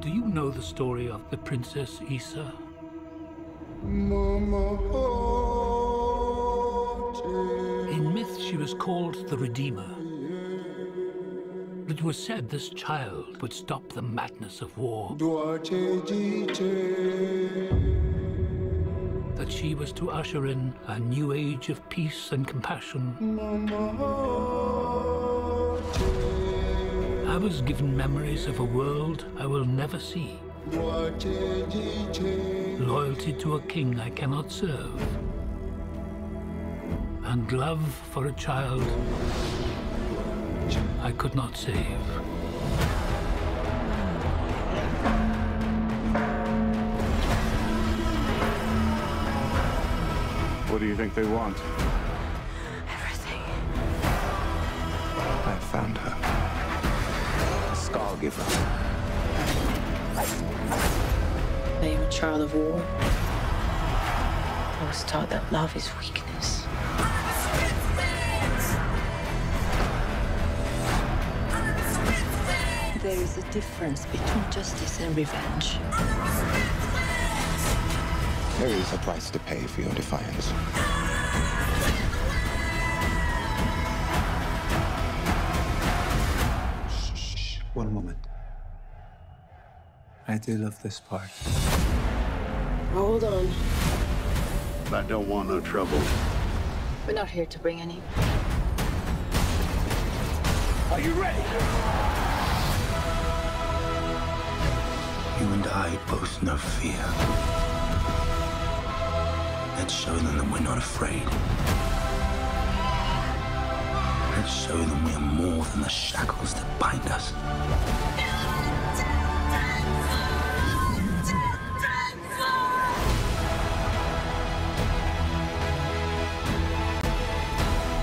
Do you know the story of the Princess Issa? In myth, she was called the Redeemer. It was said this child would stop the madness of war. That she was to usher in a new age of peace and compassion. I was given memories of a world I will never see. Loyalty to a king I cannot serve. And love for a child I could not save. What do you think they want? Everything. I found her. Giver. I am a child of war. I was taught that love is weakness. There is a difference between justice and revenge. There is a price to pay for your defiance. One moment. I do love this part. Hold on. I don't want no trouble. We're not here to bring any. Are you ready? You and I both know fear. Let's show them that we're not afraid. Let's show them we are more than the shackles that bind us.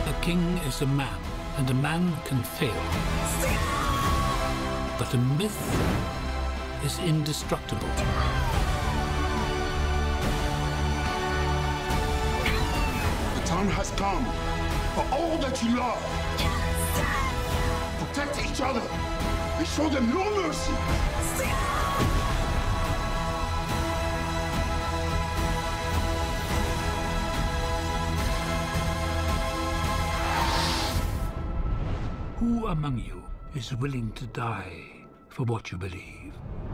A king is a man, and a man can fail. But a myth is indestructible. The time has come for all that you love. Protect each other and show them no mercy. Who among you is willing to die for what you believe?